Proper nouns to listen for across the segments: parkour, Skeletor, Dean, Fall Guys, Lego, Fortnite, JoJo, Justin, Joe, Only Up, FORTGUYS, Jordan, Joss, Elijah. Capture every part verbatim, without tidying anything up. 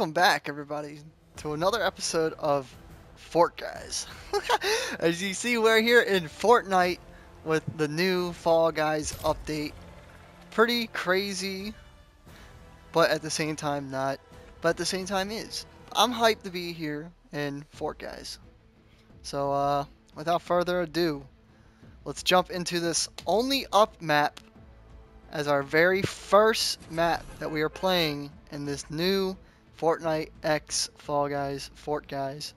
Welcome back, everybody, to another episode of Fort Guys. As you see, we're here in Fortnite with the new Fall Guys update. Pretty crazy, but at the same time not, but at the same time is. I'm hyped to be here in Fort Guys. So uh, without further ado, let's jump into this Only Up map as our very first map that we are playing in this new Fortnite X Fall Guys, Fort Guys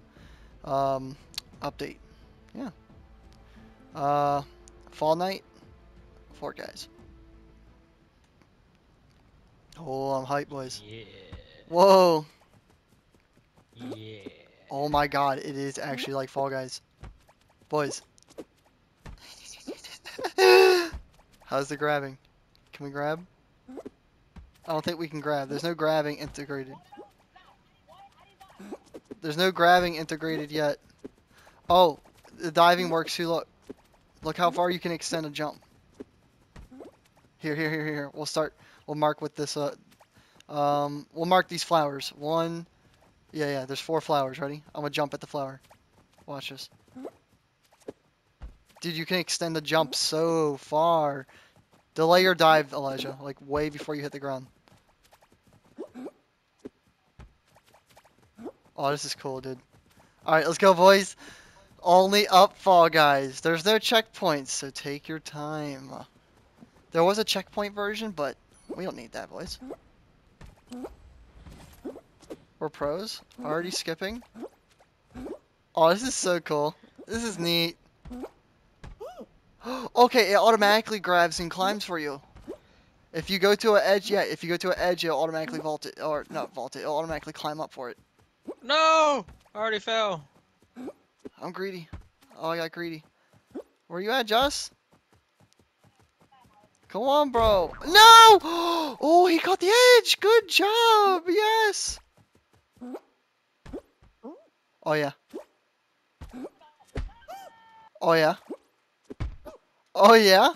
um, update. Yeah. Uh, Fall Night, Fort Guys. Oh, I'm hyped, boys. Yeah. Whoa. Yeah. Oh my god, it is actually like Fall Guys. Boys. How's the grabbing? Can we grab? I don't think we can grab. There's no grabbing integrated. There's no grabbing integrated yet. Oh, the diving works too. Look. Look how far you can extend a jump. Here, here, here, here. We'll start. We'll mark with this. Uh, um, we'll mark these flowers. One. Yeah, yeah. There's four flowers. Ready? I'm gonna jump at the flower. Watch this. Dude, you can extend the jump so far. Delay your dive, Elijah, like way before you hit the ground. Oh, this is cool, dude. Alright, let's go, boys. Only Up Fall Guys. There's no checkpoints, so take your time. There was a checkpoint version, but we don't need that, boys. We're pros. Already skipping. Oh, this is so cool. This is neat. Okay, it automatically grabs and climbs for you. If you go to an edge, yeah, if you go to an edge, it'll automatically vault it, or not vault it, it'll automatically climb up for it. No! I already fell. I'm greedy. Oh, I got greedy. Where you at, Joss? Come on, bro. No! Oh, he caught the edge! Good job! Yes! Oh, yeah. Oh, yeah. Oh, yeah?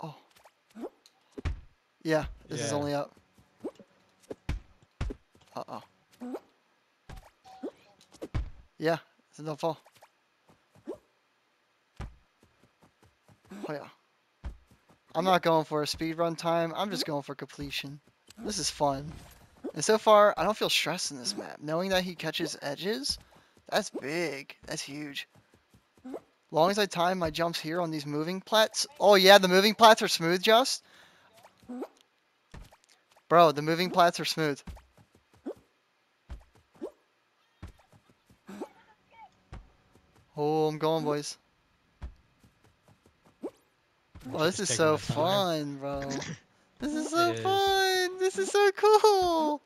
Oh. Yeah, this yeah. is only up. Uh-oh. Yeah, it's enough fall. Oh, yeah. I'm not going for a speedrun time. I'm just going for completion. This is fun. And so far, I don't feel stressed in this map. Knowing that he catches edges, that's big. That's huge. Long as I time my jumps here on these moving plats. Oh yeah, the moving plats are smooth, Just. Bro, the moving plats are smooth. Oh, I'm going, boys. Oh, this is so fun, bro. This is so fun. This is so cool.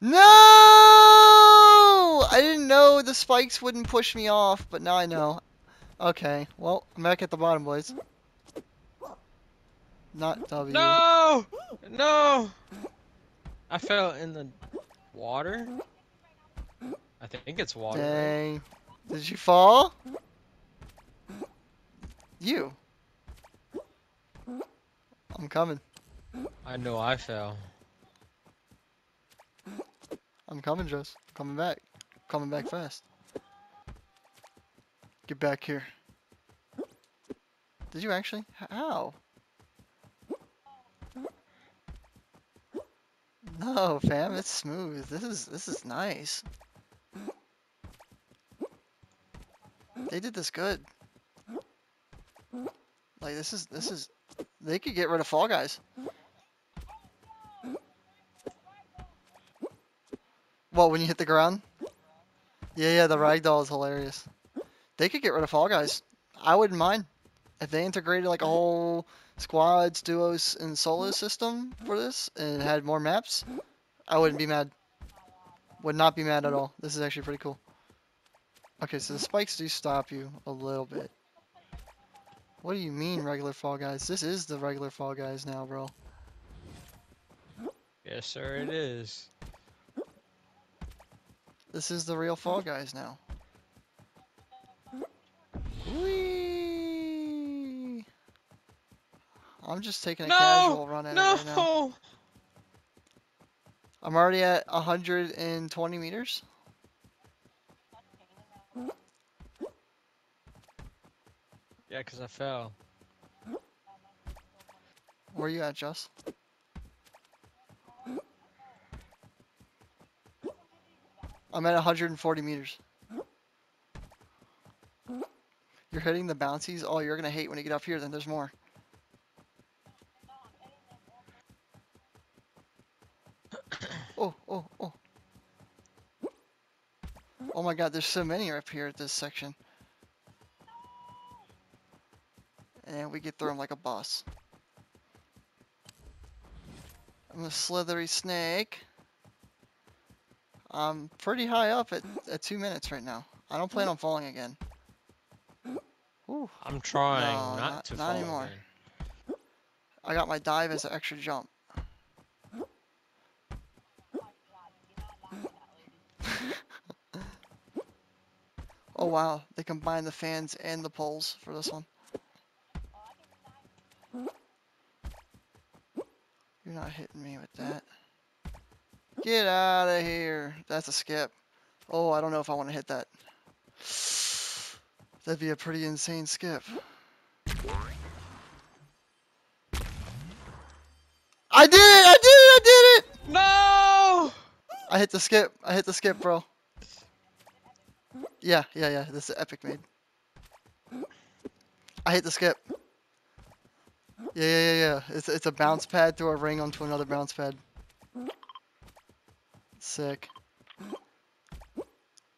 No! I didn't know the spikes wouldn't push me off, but now I know. Okay, well, I'm back at the bottom, boys. Not W. No! No! I fell in the water? I think it's water. Dang. Right? Did you fall? You. I'm coming. I know I fell. I'm coming, Joss. Coming back. Coming back fast. Get back here. Did you actually? How? No, fam. It's smooth. This is this is nice. They did this good. Like this is this is. They could get rid of Fall Guys. What, when you hit the ground? Yeah, yeah, the ragdoll is hilarious. They could get rid of Fall Guys. I wouldn't mind. If they integrated like a whole squads, duos, and solo system for this and had more maps, I wouldn't be mad. Would not be mad at all. This is actually pretty cool. Okay, so the spikes do stop you a little bit. What do you mean regular Fall Guys? This is the regular Fall Guys now, bro. Yes, sir, it is. This is the real Fall Guys now. Whee! I'm just taking a no! casual run at no! it right now. I'm already at one hundred twenty meters. Yeah, because I fell. Where are you at, Joss? I'm at one hundred forty meters. You're hitting the bouncies? Oh, you're going to hate when you get up here, then there's more. Oh, oh, oh. Oh my god, there's so many up here at this section. And we get through them like a boss. I'm a slithery snake. I'm pretty high up at, at two minutes right now. I don't plan on falling again. Ooh. I'm trying no, not, not to not fall anymore. Again. I got my dive as an extra jump. Oh wow, they combined the fans and the poles for this one. You're not hitting me with that. Get out of here. That's a skip. Oh, I don't know if I want to hit that. That'd be a pretty insane skip. I did it! I did it! I did it! No! I hit the skip. I hit the skip, bro. Yeah, yeah, yeah. This is epic, made. I hit the skip. Yeah, yeah, yeah, yeah. It's, it's a bounce pad through a ring onto another bounce pad. Sick.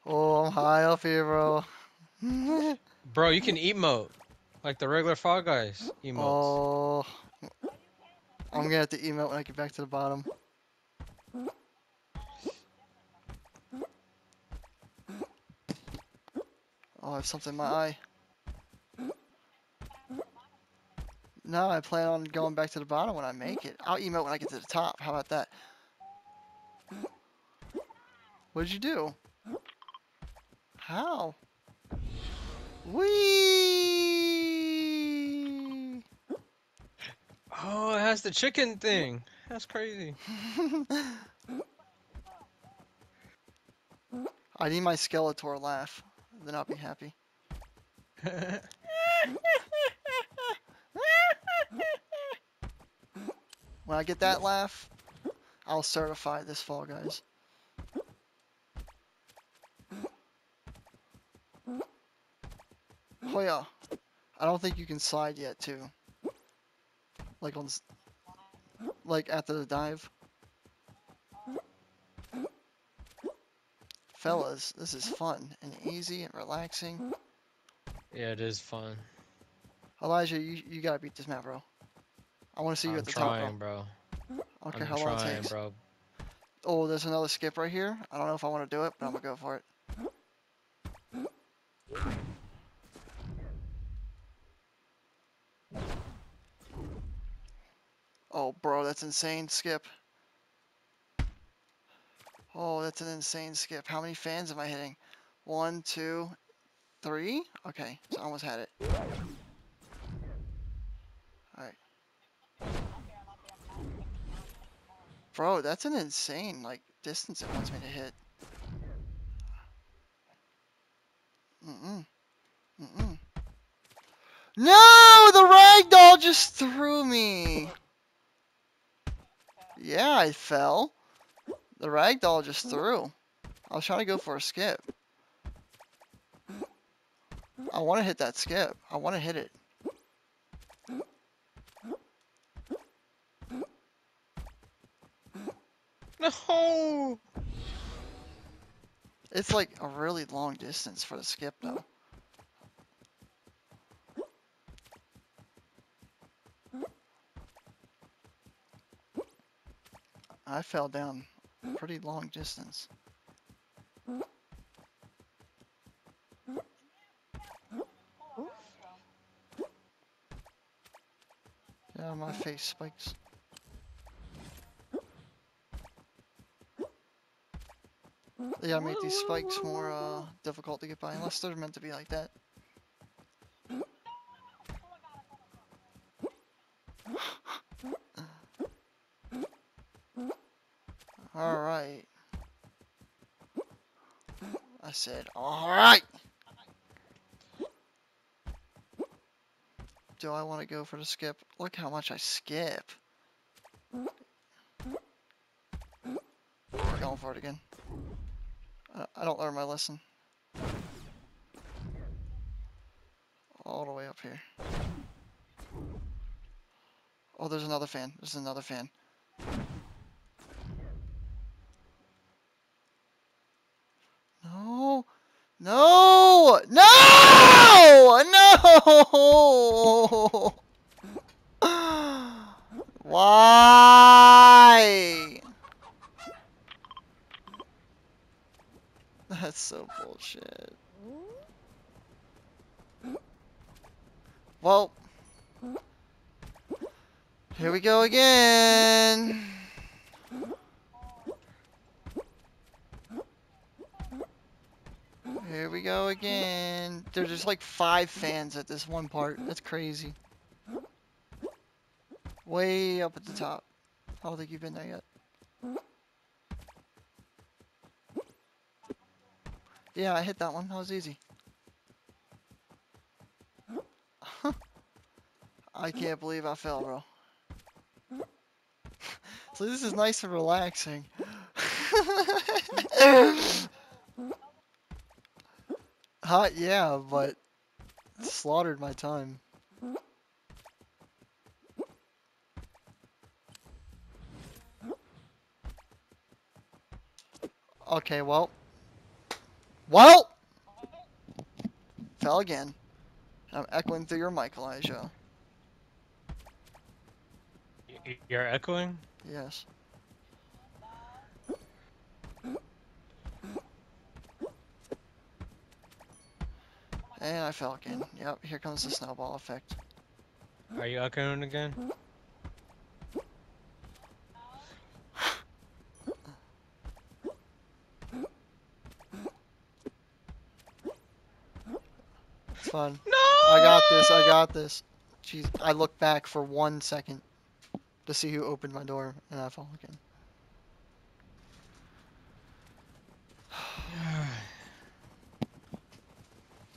Oh, I'm high up here, bro. Bro, you can emote like the regular Fall Guys emotes. Oh, I'm gonna have to emote when I get back to the bottom. Oh, I have something in my eye. No, I plan on going back to the bottom when I make it. I'll emote when I get to the top. How about that? What'd you do? How? Whee! Oh, it has the chicken thing. That's crazy. I need my Skeletor laugh. Then I'll be happy. When I get that laugh, I'll certify this Fall Guys. Oh yeah, I don't think you can slide yet too. Like on, like after the dive. Fellas, this is fun and easy and relaxing. Yeah, it is fun. Elijah, you you gotta beat this map, bro. I want to see you I'm at the trying, top, bro. bro. I don't care how long it takes. Bro. Oh, there's another skip right here. I don't know if I want to do it, but I'm gonna go for it. Oh, bro, that's insane skip. Oh, that's an insane skip. How many fans am I hitting? One, two, three? Okay, so I almost had it. Alright. Bro, that's an insane, like, distance it wants me to hit. Mm-mm. Mm-mm. No! The ragdoll just threw me! Yeah, I fell. The ragdoll just threw. I was trying to go for a skip. I want to hit that skip. I want to hit it. No! It's like a really long distance for the skip, though. I fell down a pretty long distance. Yeah, my face spikes. Yeah, I made these spikes more uh, difficult to get by, unless they're meant to be like that. Alright. I said, alright! Do I want to go for the skip? Look how much I skip. We're going for it again. Uh, I don't learn my lesson. All the way up here. Oh, there's another fan. There's another fan. No. No. No. No. Why? That's so bullshit. Well, here we go again. Here we go again. There's just like five fans at this one part. That's crazy. Way up at the top. I don't think you've been there yet. Yeah, I hit that one. That was easy. I can't believe I fell, bro. So this is nice and relaxing. Hot, yeah, but slaughtered my time. Okay, well. Well! Fell again. I'm echoing through your mic, Elijah. You're echoing? Yes. And I fell again. Yep, here comes the snowball effect. Are you echoing again? It's fun. No! I got this, I got this. Jeez, I looked back for one second to see who opened my door, and I fall again.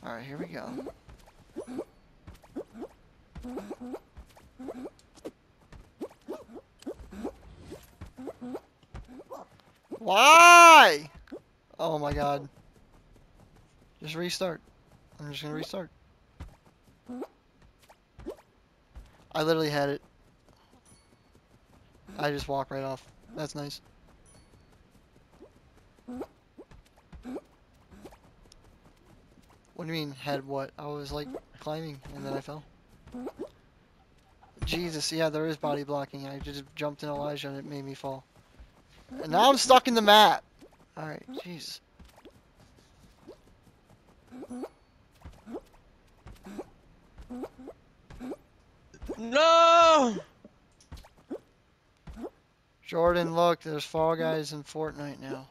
Alright, here we go. Why? Oh my god. Just restart. I'm just gonna restart. I literally had it. I just walked right off. That's nice. What do you mean, had what? I was like climbing and then I fell. Jesus, yeah, there is body blocking. I just jumped in Elijah and it made me fall. And now I'm stuck in the map! Alright, jeez. No! Jordan, look, there's Fall Guys in Fortnite now.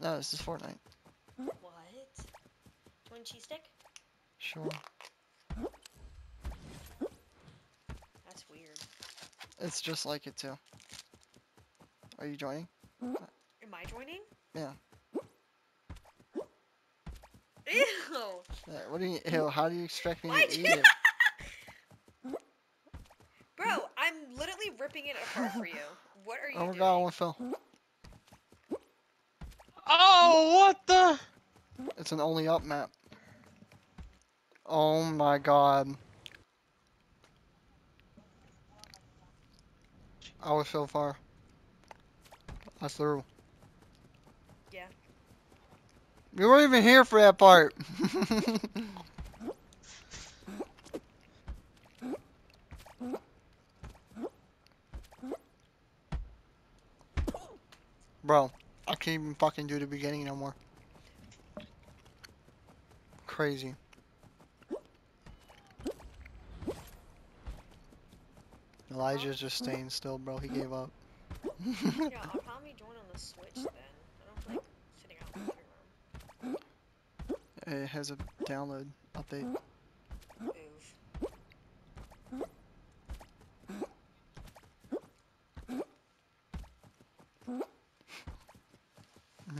No, this is Fortnite. What? Do you want a cheese stick? Sure. That's weird. It's just like it too. Are you joining? Am I joining? Yeah. Ew! Yeah, what do you? Ew, how do you expect me Why'd to eat it? Bro, I'm literally ripping it apart for you. What are you doing? Oh my god, one fell. Oh, what the? It's an Only Up map. Oh my god. I was so far. I threw. Yeah. You weren't even here for that part. Bro. I can't even fucking do the beginning no more. Crazy. Elijah's just staying still, bro. He gave up. Yeah, I'll probably join on the Switch then. I don't like sitting out in the room. It has a download update. Oof.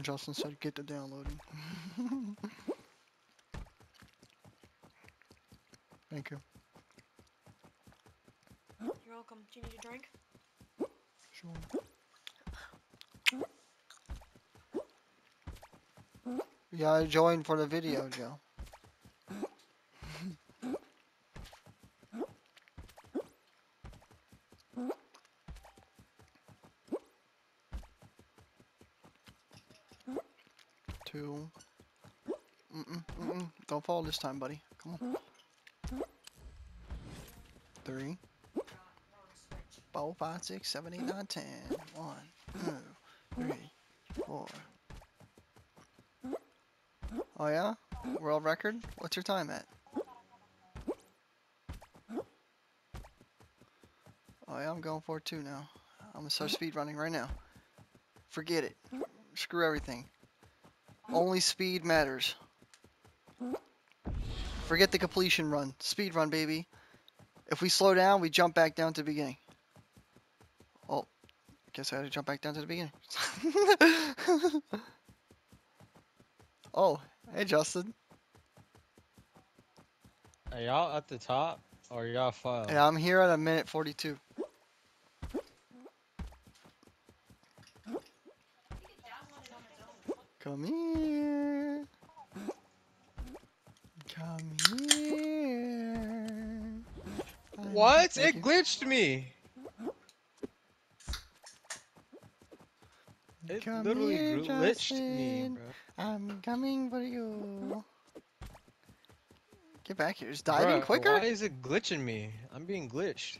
Justin said get the downloading. Thank you. You're welcome. Do you need a drink? Sure. Yeah, I joined for the video, Joe. Two. Mm-mm, mm-mm. Don't fall this time, buddy. Come on. Three. Four, five, six, seven, eight, nine, ten. One, two, three, four. Oh yeah? World record? What's your time at? Oh yeah, I'm going for two now. I'm gonna start speed running right now. Forget it. Screw everything. Only speed matters. Forget the completion run. Speed run, baby. If we slow down, we jump back down to the beginning. Oh, I guess I had to jump back down to the beginning. Oh, hey Justin. Are y'all at the top or y'all file? Yeah, I'm here at a minute forty-two. Come here. Come here. What? It glitched me. It Come literally here, glitched Justin. me, bro. I'm coming for you. Get back here. Is diving Bruh, quicker? Why is it glitching me? I'm being glitched.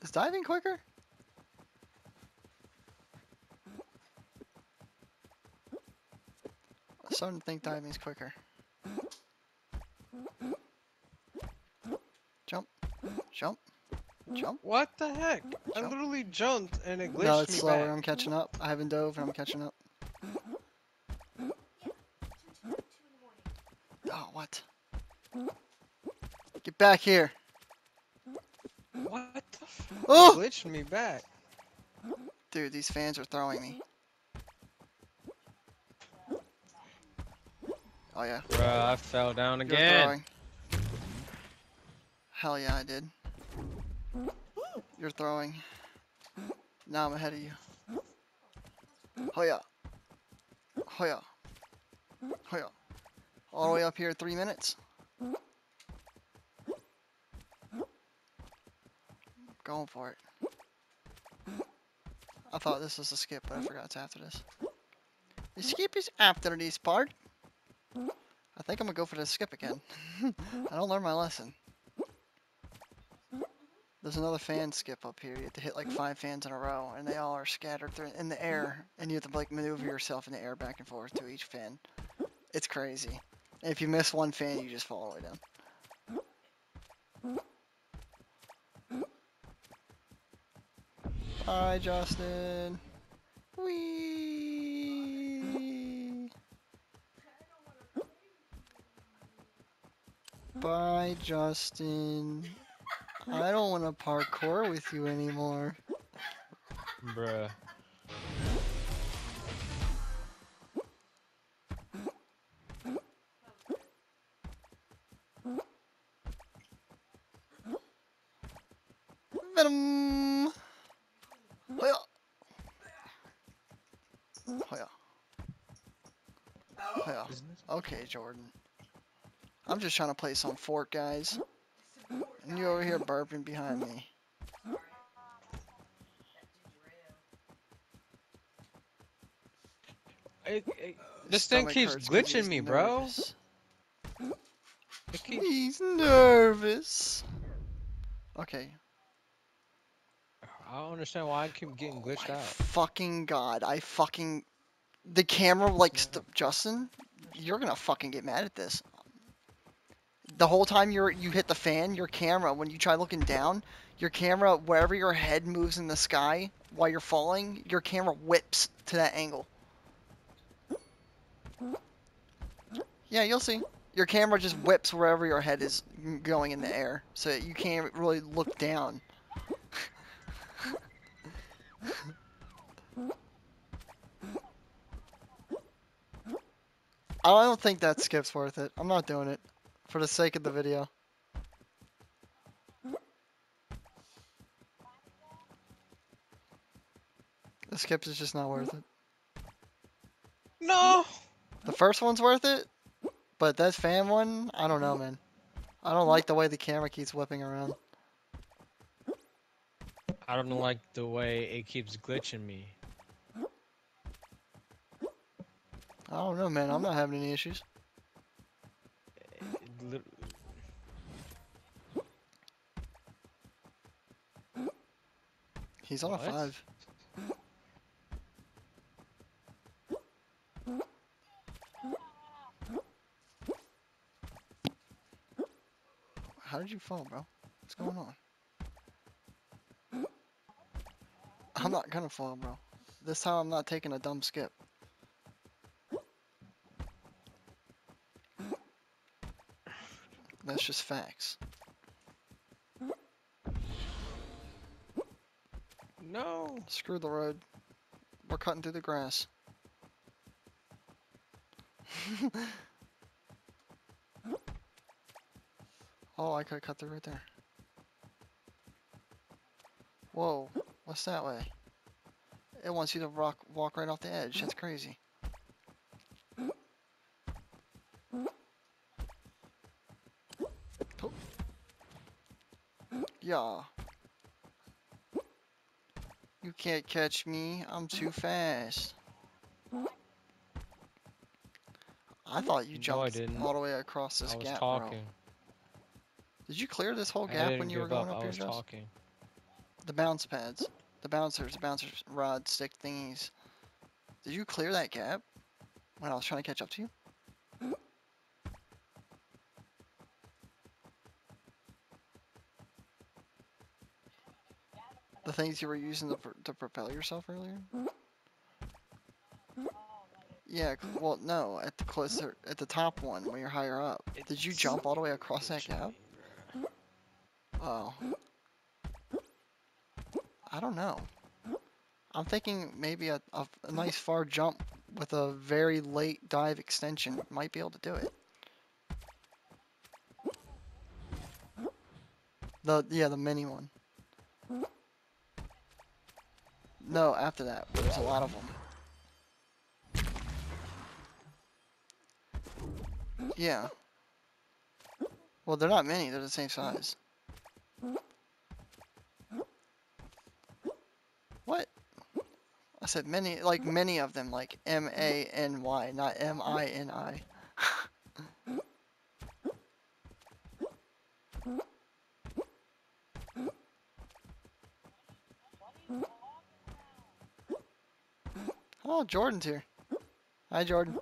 Is diving quicker? I'm starting to think diving's quicker. Jump. Jump. Jump. What the heck? Jump. I literally jumped and it glitched me back. No, it's slower. Back. I'm catching up. I haven't dove and I'm catching up. Oh, what? Get back here. What the fuck? Oh! It glitched me back. Dude, these fans are throwing me. Oh yeah. Bruh, I fell down again. Hell yeah, I did. You're throwing. Now I'm ahead of you. Oh yeah. Oh yeah. Oh yeah. All the way up here, three minutes. Going for it. I thought this was a skip, but I forgot it's after this. The skip is after this part. I think I'm gonna go for the skip again. I don't learn my lesson. There's another fan skip up here. You have to hit like five fans in a row, and they all are scattered through in the air, and you have to like maneuver yourself in the air back and forth to each fan. It's crazy. And if you miss one fan, you just fall all the way down. Bye, Justin. Wee. Bye, Justin. I don't want to parkour with you anymore. Bruh. Venom! Hoya! Hoya. Hoya. Okay, Jordan. I'm just trying to play some Fall Guys. And you over here burping behind me. It, it, this thing keeps glitching me, bro. It keeps... He's nervous. Okay. I don't understand why I keep getting glitched out. Oh fucking god, I fucking... The camera, like, st Justin, you're gonna fucking get mad at this. The whole time you you hit the fan, your camera, when you try looking down, your camera, wherever your head moves in the sky while you're falling, your camera whips to that angle. Yeah, you'll see. Your camera just whips wherever your head is going in the air, so you can't really look down. I don't think that skip's worth it. I'm not doing it for the sake of the video. The skip is just not worth it. No! The first one's worth it, but that fan one, I don't know, man. I don't like the way the camera keeps whipping around. I don't like the way it keeps glitching me. I don't know, man. I'm not having any issues. He's on what? A five. How did you fall, bro? What's going on? I'm not gonna fall, bro. This time I'm not taking a dumb skip. That's just facts. No! Screw the road. We're cutting through the grass. Oh, I could've cut through right there. Whoa, what's that way? It wants you to rock, walk right off the edge. That's crazy. Yeah. You can't catch me. I'm too fast. I thought you jumped no, all the way across this I was gap, talking. Bro. Did you clear this whole gap when you were going up, up here, Joss? The bounce pads. The bouncers, the bouncers, rod, stick thingies. Did you clear that gap when I was trying to catch up to you? The things you were using to, pr to propel yourself earlier? Yeah, well, no, at the closer, at the top one, when you're higher up. Did you jump all the way across that gap? Oh. I don't know. I'm thinking maybe a, a, a nice far jump with a very late dive extension might be able to do it. The, yeah, the mini one. No, after that, there's a lot of them. Yeah. Well, they're not many. They're the same size. What? I said many, like many of them, like M A N Y, not M I N I. Oh, Jordan's here. Hi, Jordan.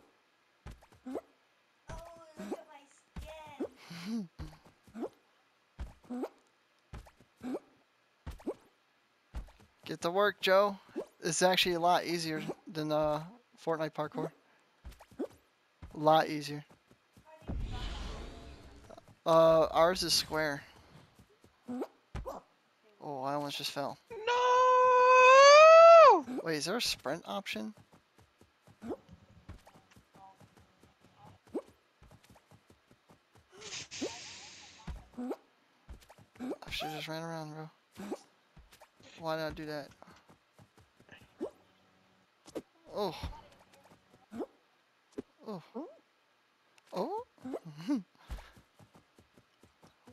Get to work, Joe. It's actually a lot easier than uh, Fortnite parkour. A lot easier. Uh, ours is square. Oh, I almost just fell. No! Wait, is there a sprint option? I should've just ran around, bro. Why did I do that? Oh. Oh. Oh?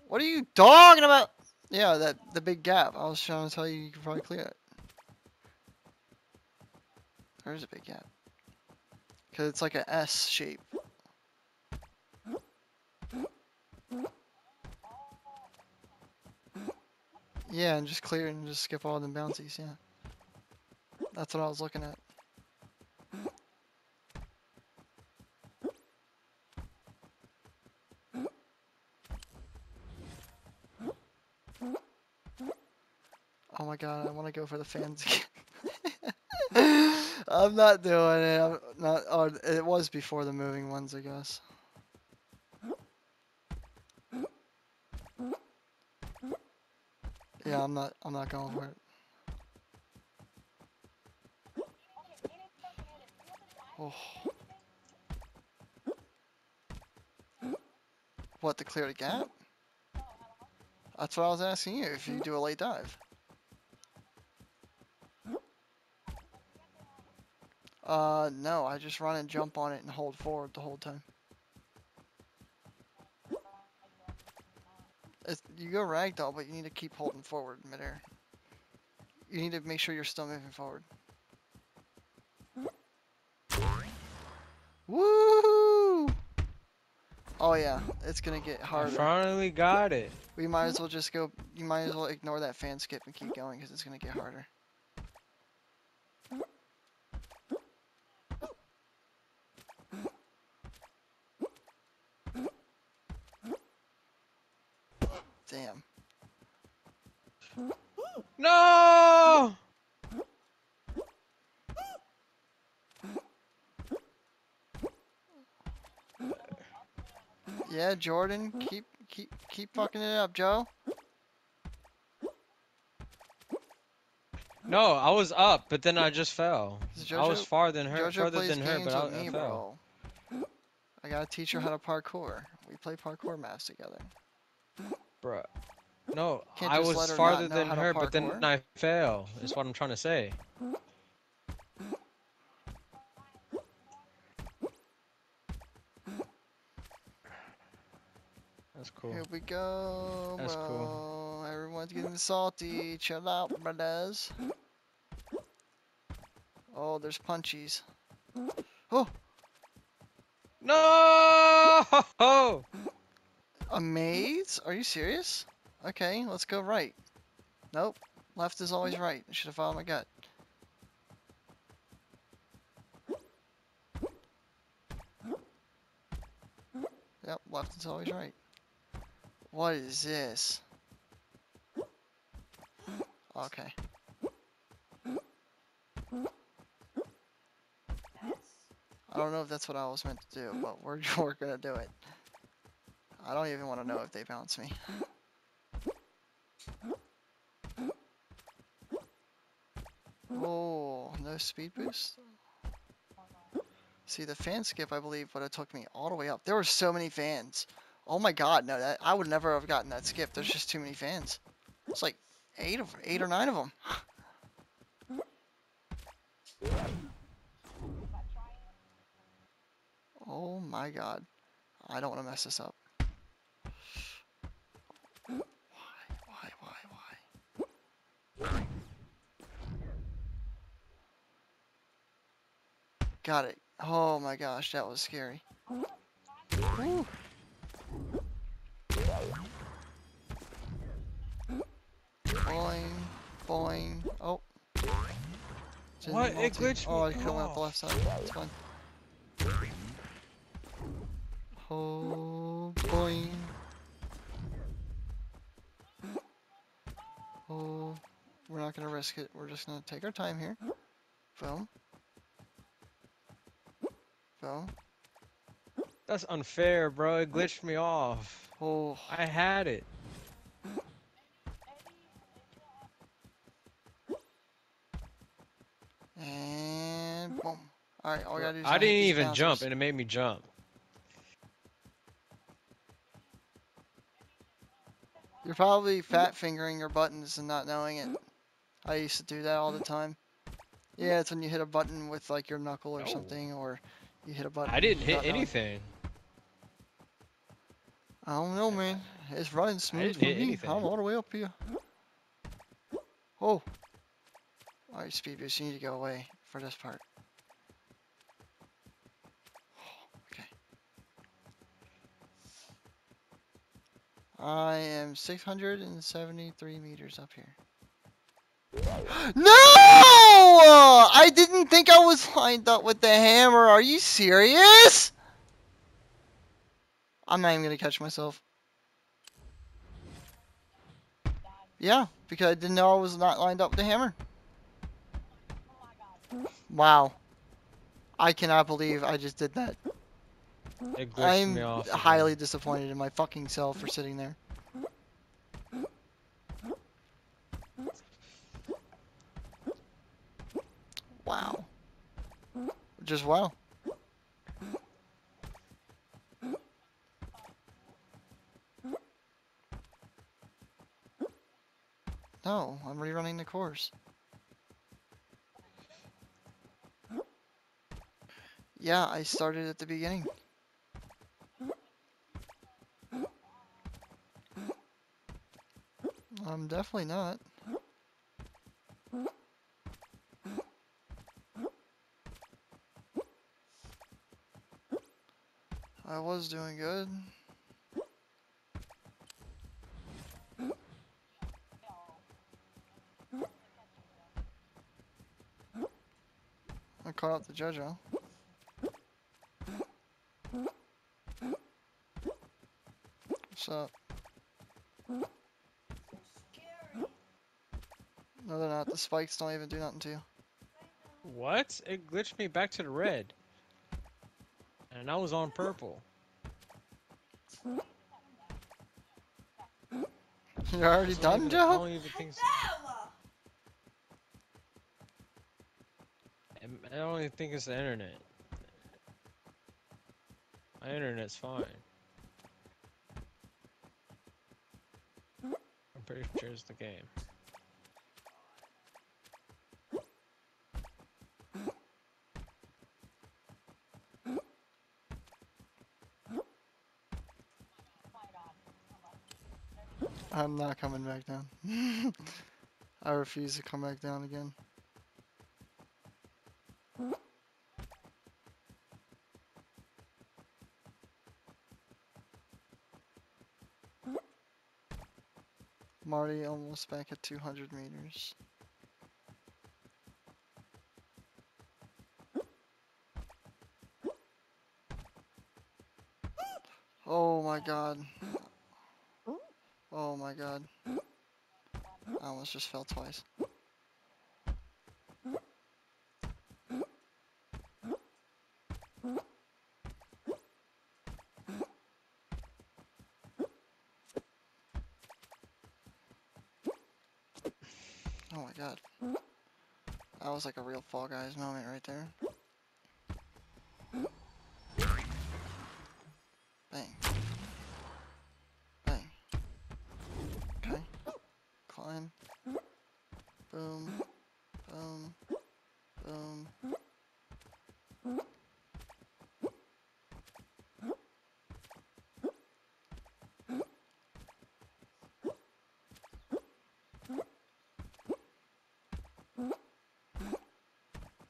What are you talking about? Yeah, that the big gap. I was trying to tell you you could probably clear it. There's a big gap. Because it's like an S shape. Yeah, and just clear and just skip all them bouncies, yeah. That's what I was looking at. Oh my god, I want to go for the fans again. I'm not doing it. I'm not. Oh, it was before the moving ones, I guess. Yeah, I'm not I'm not going for it. Oh. What, to clear the gap? That's what I was asking you, if you do a late dive. Uh, no, I just run and jump on it and hold forward the whole time. It's, you go ragdoll, but you need to keep holding forward midair. You need to make sure you're still moving forward. Woo! Oh yeah, it's gonna get harder. I finally got it. We might as well just go. You might as well ignore that fan skip and keep going because it's gonna get harder. Damn. No! Yeah, Jordan, keep keep keep fucking it up, Joe. No, I was up, but then I just fell. JoJo, I was far than her, JoJo further than her, but I, me, I fell. Bro. I gotta teach her how to parkour. We play parkour maps together. Bruh. No, I was farther than her, but then I fell. Is what I'm trying to say. That's cool. Here we go. That's bro. Cool. Everyone's getting salty. Chill out, brothers. Oh, there's punchies. Oh! No! A maze? Are you serious? Okay, let's go right. Nope. Left is always right. I should have followed my gut. Yep, left is always right. What is this? Okay. I don't know if that's what I was meant to do, but we're, we're gonna do it. I don't even want to know if they bounce me. Oh, no speed boost? See, the fan skip, I believe, would have took me all the way up. There were so many fans. Oh my god, no, that, I would never have gotten that skip. There's just too many fans. It's like eight, of, eight or nine of them. Oh my god. I don't want to mess this up. Got it. Oh my gosh, that was scary. Woo. Boing, boing. Oh. What? It glitched. Oh, I couldn't went up the left side. It's fine. Oh, boing. Oh, we're not gonna risk it. We're just gonna take our time here. Boom. That's unfair, bro. It glitched me off. Oh, I had it. And boom. All right, all I gotta do is I didn't even bouncers. Jump, and it made me jump. You're probably fat fingering your buttons and not knowing it. I used to do that all the time. Yeah, it's when you hit a button with like your knuckle or oh. something, or. You hit a button. I didn't hit anything. I don't know, man. It's running smooth for me. I'm all the way up here. Oh. Alright, speed boost. You need to go away for this part. Okay. I am six hundred seventy-three meters up here. No! I didn't think I was lined up with the hammer. Are you serious? I'm not even gonna catch myself. Yeah, because I didn't know I was not lined up with the hammer. Wow. I cannot believe I just did that. It glitched me off. I'm highly disappointed in my fucking self for sitting there. Wow. Just wow. No, I'm rerunning the course. Yeah, I started at the beginning. I'm definitely not. I was doing good. I caught up to JoJo. What's up? No, they're not. The spikes don't even do nothing to you. What? It glitched me back to the red. And I was on purple. You're already so done, Joe? I don't even think it's the internet. My internet's fine. I'm pretty sure it's the game. I'm not coming back down. I refuse to come back down again. I'm already almost back at two hundred meters. Oh my god. Oh my god. I almost just fell twice. Oh my god. That was like a real Fall Guys moment right there.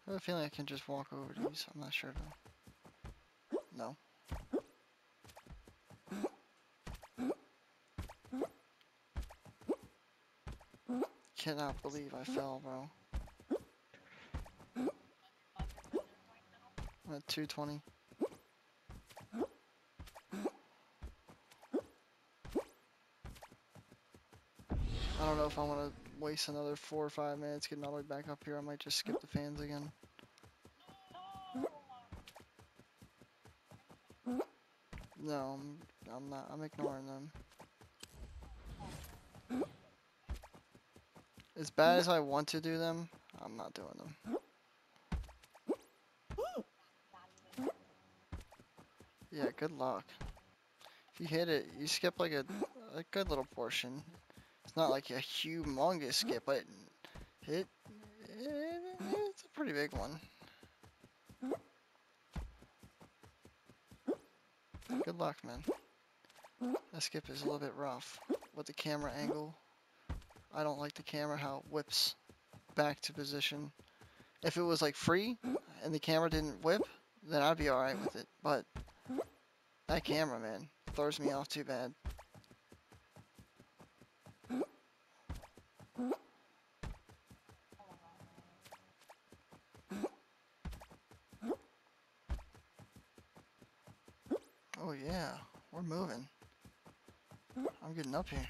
I have a feeling I can just walk over these. I'm not sure though. No. Cannot believe I fell, bro. I'm at two twenty. I don't know if I want to waste another four or five minutes getting all the way back up here. I might just skip the fans again. No, I'm, I'm not. I'm ignoring them. As bad as I want to do them, I'm not doing them. Yeah, good luck. If you hit it, you skip like a, a good little portion. It's not like a humongous skip, but it, it, it it's a pretty big one. Good luck, man. That skip is a little bit rough with the camera angle. I don't like the camera how it whips back to position. If it was like free and the camera didn't whip, then I'd be alright with it. But that camera, man, throws me off too bad. Oh yeah, we're moving. I'm getting up here.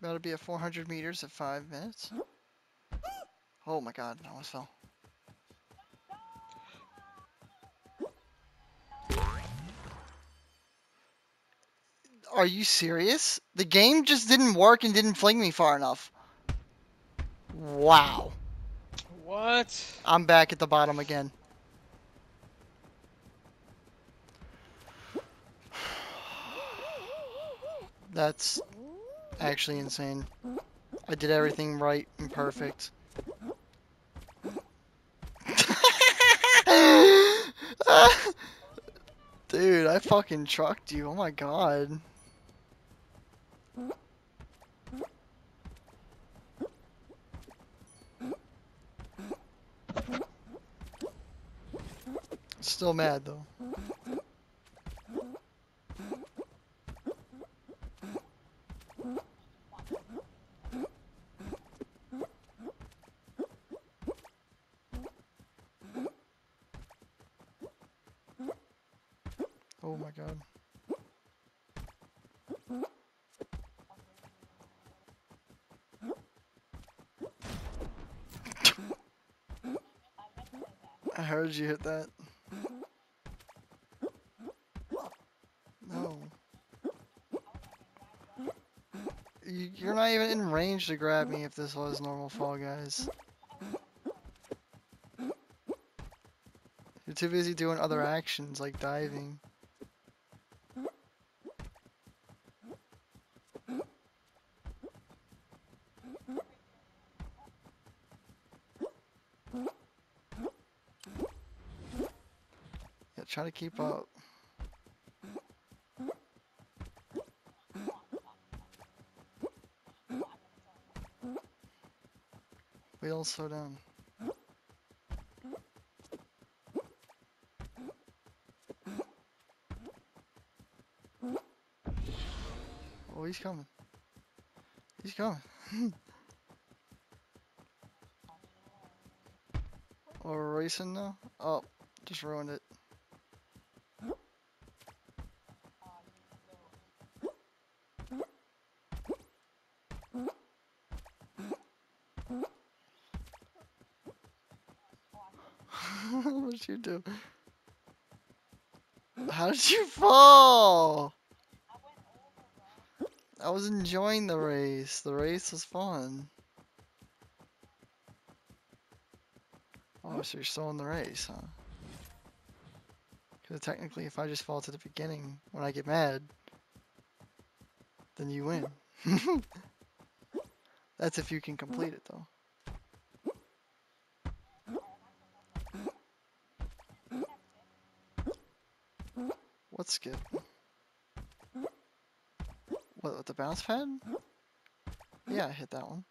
Gotta be at four hundred meters at five minutes. Oh my god, I almost fell. Are you serious? The game just didn't work and didn't fling me far enough. Wow. What? I'm back at the bottom again. That's actually insane. I did everything right and perfect. Dude, I fucking trucked you. Oh my god. Still mad though. Oh my god. I heard you hit that. No. You're not even in range to grab me if this was normal Fall Guys. You're too busy doing other actions like diving. Try to keep up. We all slow down. Oh, he's coming. He's coming. Oh, we're racing now? Oh, just ruined it. You do? How did you fall? I was enjoying the race. The race was fun. Oh, so you're still in the race, huh? Because technically, if I just fall to the beginning when I get mad, then you win. That's if you can complete it, though. What skip? What, with the bounce pad? Yeah, I hit that one.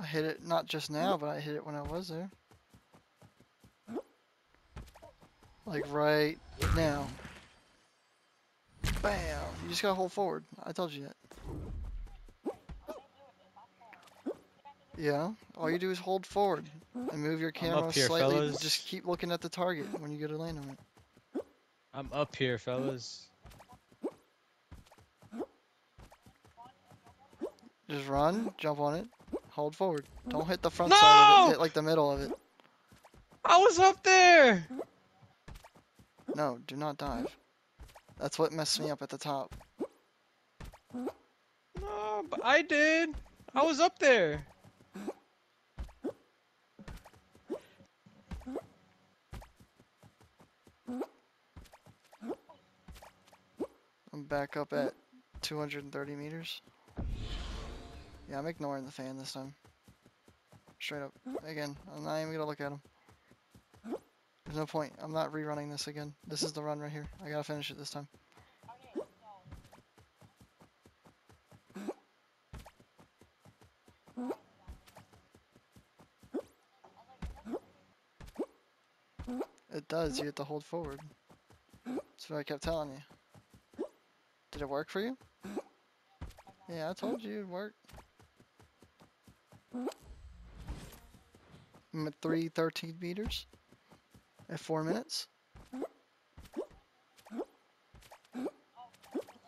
I hit it not just now, but I hit it when I was there. Like right now. Bam! You just gotta hold forward. I told you that. Yeah, all you do is hold forward. And move your camera here, slightly, fellas. Just keep looking at the target when you go to land on it. I'm up here, fellas. Just run, jump on it, hold forward. Don't hit the front no! side of it, hit like the middle of it. I was up there! No, do not dive. That's what messed me up at the top. No, but I did. I was up there. Back up at two hundred thirty meters. Yeah, I'm ignoring the fan this time. Straight up. Again, I'm not even gonna look at him. There's no point. I'm not rerunning this again. This is the run right here. I gotta finish it this time. It does. You have to hold forward. That's what I kept telling you. Did it work for you? Yeah, I told you it worked. I'm at three thirteen meters at four minutes.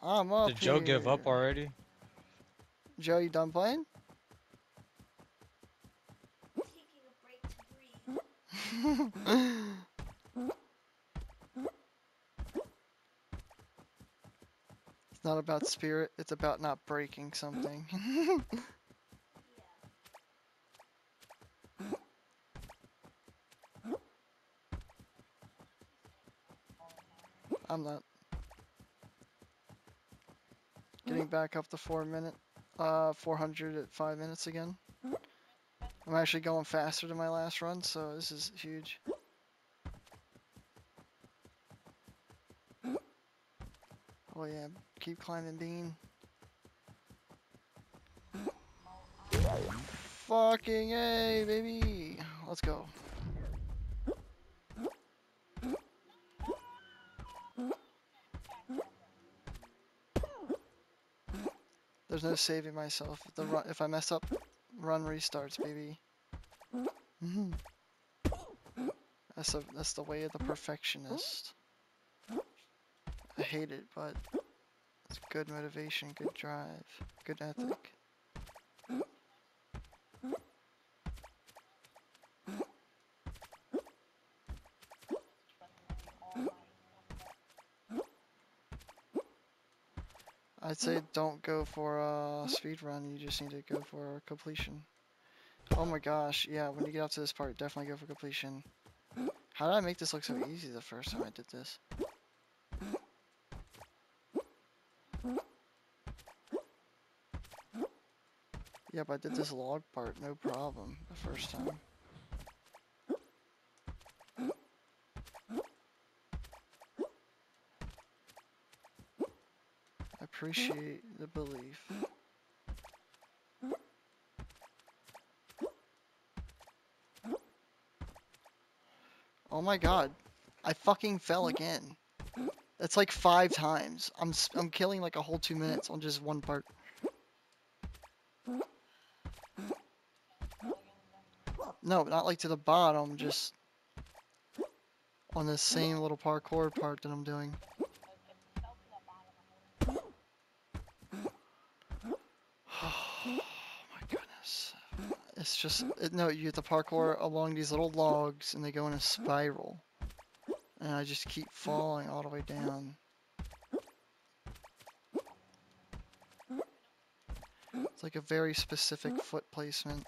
I'm up. Did Joe here. give up already? Joe, you done playing? Taking a break to breathe. It's not about spirit, it's about not breaking something. Yeah. I'm not. Getting back up to four minute, uh, four hundred at five minutes again. I'm actually going faster than my last run, so this is huge. Oh yeah, keep climbing, Dean. Fucking A, baby! Let's go. There's no saving myself. If, the run, if I mess up, run restarts, baby. Mm-hmm. That's a, that's the way of the perfectionist. I hate it, but it's good motivation, good drive, good ethic. I'd say don't go for a speed run. You just need to go for completion. Oh my gosh, yeah, when you get up to this part, definitely go for completion. How did I make this look so easy the first time I did this? Yeah, but I did this log part, no problem, the first time. Appreciate the belief. Oh my god, I fucking fell again. That's like five times. I'm I'm killing like a whole two minutes on just one part. No, not like to the bottom, just on the same little parkour part that I'm doing. It's just, it, no, you get the parkour along these little logs and they go in a spiral. And I just keep falling all the way down. It's like a very specific foot placement.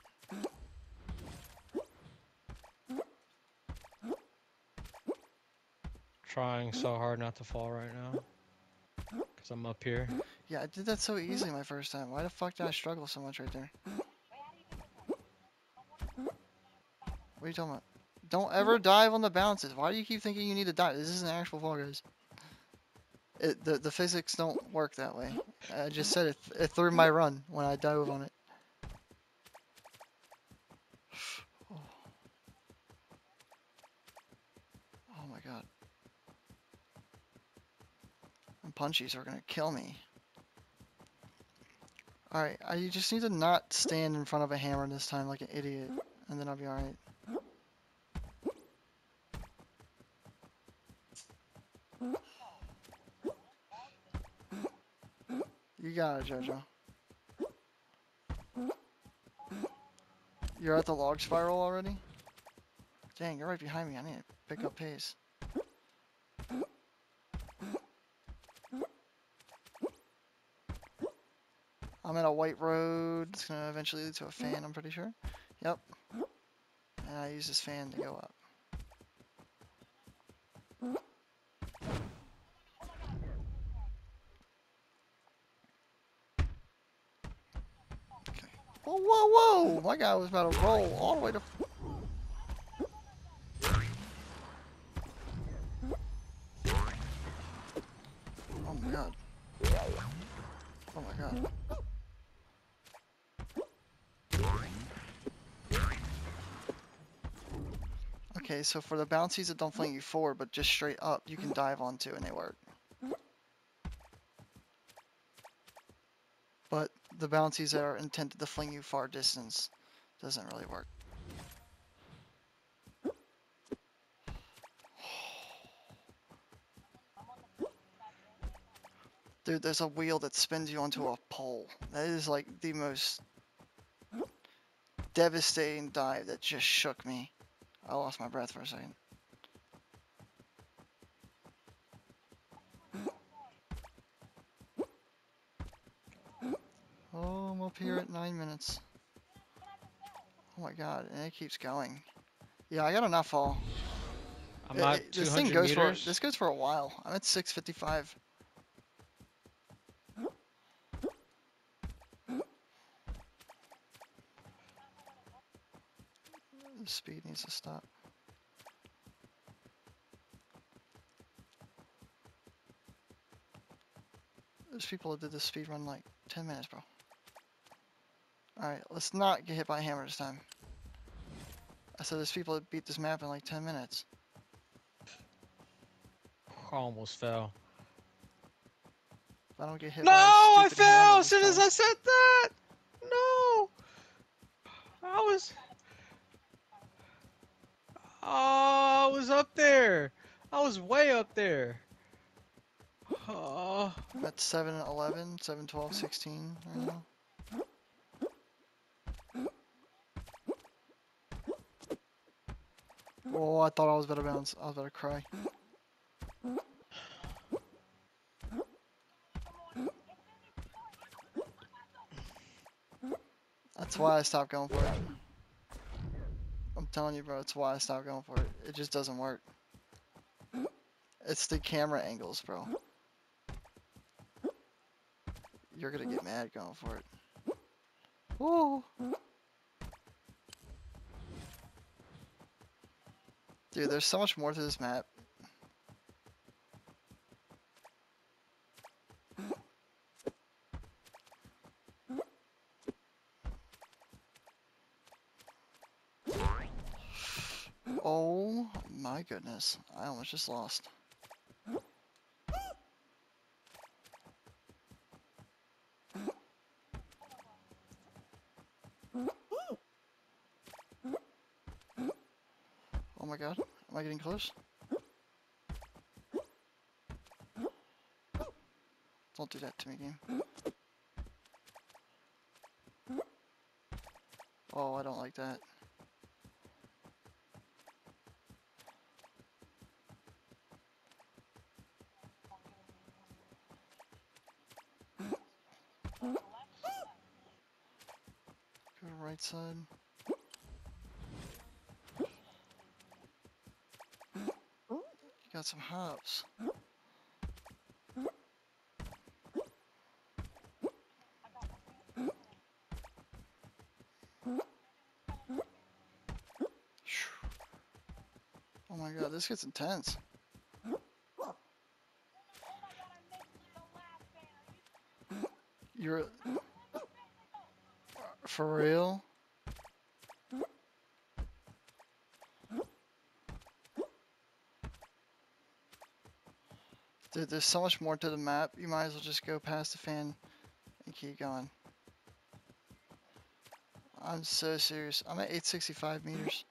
Trying so hard not to fall right now. Because I'm up here. Yeah, I did that so easily my first time. Why the fuck did I struggle so much right there? What are you talking about? Don't ever dive on the bounces. Why do you keep thinking you need to dive? This isn't actual Fall Guys. It, the, the physics don't work that way. I just said it, it threw my run when I dove on it. Oh, oh my god. And punchies are gonna kill me. Alright, I just need to not stand in front of a hammer this time like an idiot. And then I'll be alright. You got it, JoJo. You're at the log spiral already? Dang, you're right behind me. I need to pick up pace. I'm at a white road. It's going to eventually lead to a fan, I'm pretty sure. Yep. And I use this fan to go up. Okay. Whoa, whoa, whoa! My guy was about to roll all the way to... Oh my god. Oh my god. Okay, so for the bouncies that don't fling you forward, but just straight up, you can dive onto and they work. But the bouncies that are intended to fling you far distance doesn't really work. Dude, there's a wheel that spins you onto a pole. That is like the most devastating dive that just shook me. I lost my breath for a second. Oh, I'm up here at nine minutes. Oh my god, and it keeps going. Yeah, I gotta not fall. I'm not uh, this thing goes meters. for this goes for a while. I'm at six fifty-five. The speed needs to stop. There's people that did this speed run like ten minutes, bro. Alright, let's not get hit by a hammer this time. I said there's people that beat this map in like ten minutes. I almost fell. If I don't get hit no, by I fell as soon as I said that! No! I was... Oh, I was up there! I was way up there! Oh. I'm at seven eleven, seven twelve, sixteen right now. Oh, I thought I was better bounce. I was better cry. That's why I stopped going for it. I'm telling you, bro, that's why I stopped going for it. It just doesn't work. It's the camera angles, bro. You're gonna get mad going for it. Woo! Dude, there's so much more to this map. Oh my goodness, I almost just lost. Oh my god, am I getting close? Don't do that to me, game. Oh, I don't like that. Go to the right side. Got some hops. Oh my god, this gets intense. You're for real? Dude, there's so much more to the map, you might as well just go past the fan and keep going. I'm so serious. I'm at eight sixty-five meters.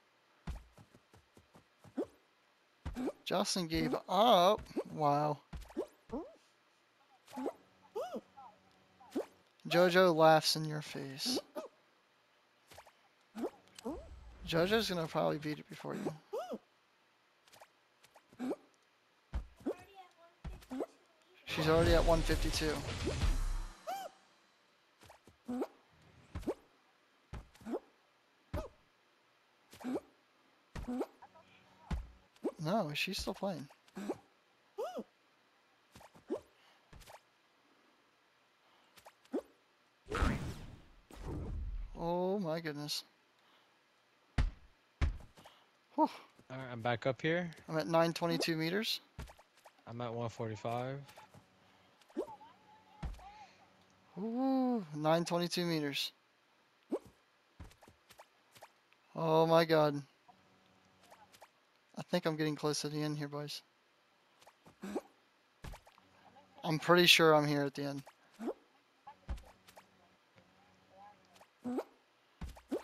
Justin gave up. Wow. JoJo laughs in your face. JoJo's gonna probably beat it before you. She's already at one fifty-two. No, she's still playing. Oh my goodness. Whew. All right, I'm back up here. I'm at nine twenty-two meters. I'm at one forty-five. Ooh, nine twenty-two meters. Oh my god. I think I'm getting close to the end here, boys. I'm pretty sure I'm here at the end.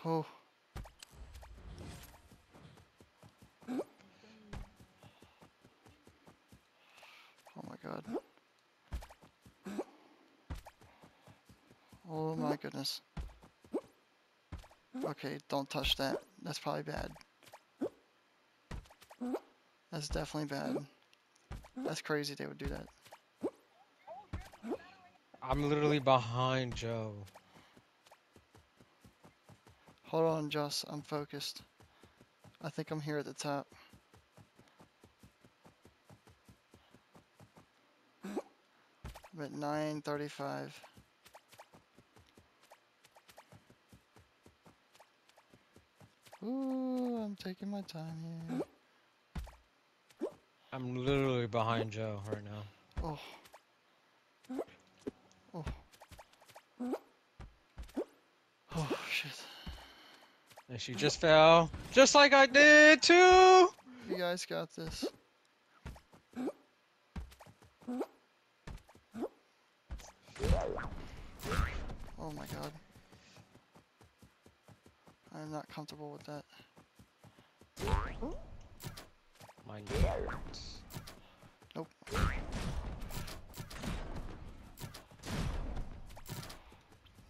Oh. Oh my god. Oh my goodness. Okay, don't touch that. That's probably bad. That's definitely bad. That's crazy they would do that. I'm literally behind Joe. Hold on, Joss. I'm focused. I think I'm here at the top. I'm at nine thirty-five. Ooh, I'm taking my time here. I'm literally behind Joe right now. Oh. Oh. Oh, shit. And she just fell. Just like I did, too! You guys got this. Oh my god. I'm not comfortable with that. My god. Nope.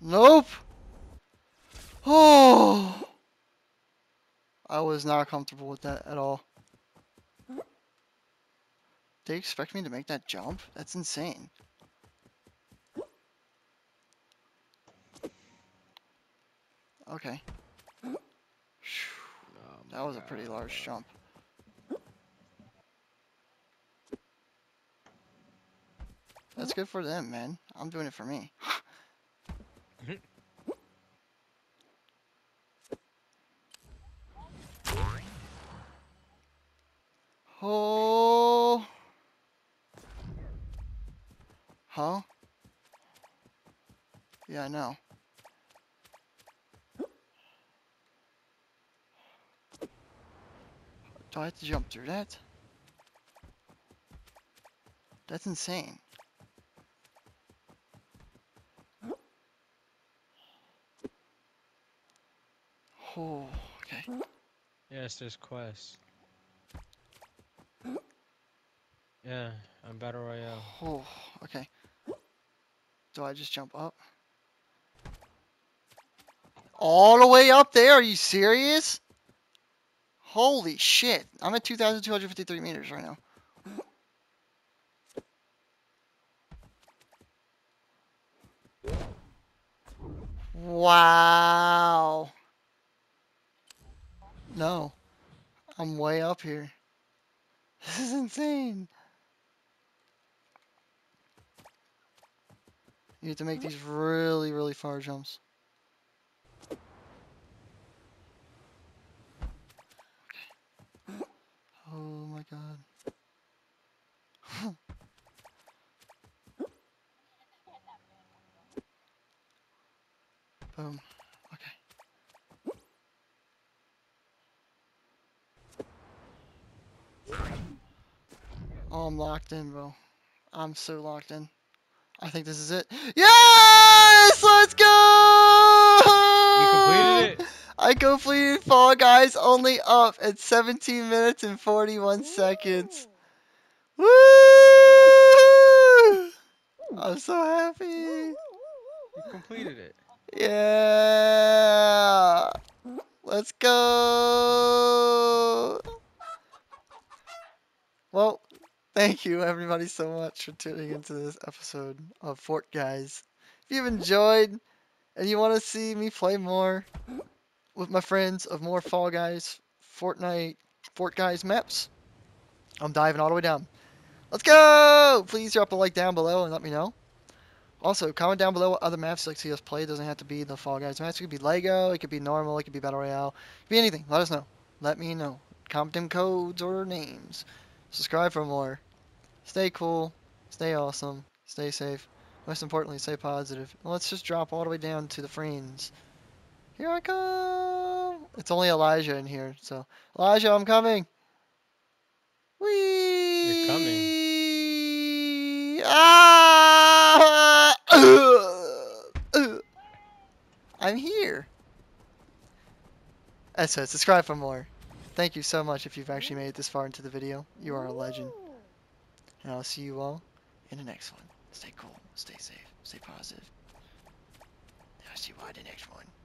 Nope! Oh! I was not comfortable with that at all. They expect me to make that jump? That's insane. Okay. Oh, that was a pretty large jump. That's good for them, man. I'm doing it for me. Oh. Huh? Yeah, I know. Do I have to jump through that? That's insane. Oh, okay. Yes, there's quests. Yeah, I'm Battle Royale. Oh, okay. Do I just jump up? All the way up there? Are you serious? Holy shit. I'm at two thousand two hundred fifty-three meters right now. Wow. No. I'm way up here. This is insane. You have to make these really, really far jumps. Oh my god. Boom. Okay. Oh, I'm locked in, bro. I'm so locked in. I think this is it. Yes! Let's go! You completed it. I completed Fall Guys Only Up at seventeen minutes and forty-one seconds. Woo! I'm so happy. You completed it. Yeah. Let's go. Well, thank you everybody so much for tuning into this episode of Fort Guys. If you've enjoyed and you want to see me play more with my friends of more Fall Guys, Fortnite, Fort Guys maps. I'm diving all the way down. Let's go! Please drop a like down below and let me know. Also, comment down below what other maps you'd like to see us play. It doesn't have to be the Fall Guys maps. It could be Lego, it could be normal, it could be Battle Royale. It could be anything. Let us know. Let me know. Comment them codes or names. Subscribe for more. Stay cool. Stay awesome. Stay safe. Most importantly, stay positive. And let's just drop all the way down to the friends. Here I come! It's only Elijah in here, so... Elijah, I'm coming! Whee! You're coming. Ah! I'm here! And so, subscribe for more. Thank you so much if you've actually made it this far into the video. You are a legend. And I'll see you all in the next one. Stay cool, stay safe, stay positive. And I'll see you all in the next one.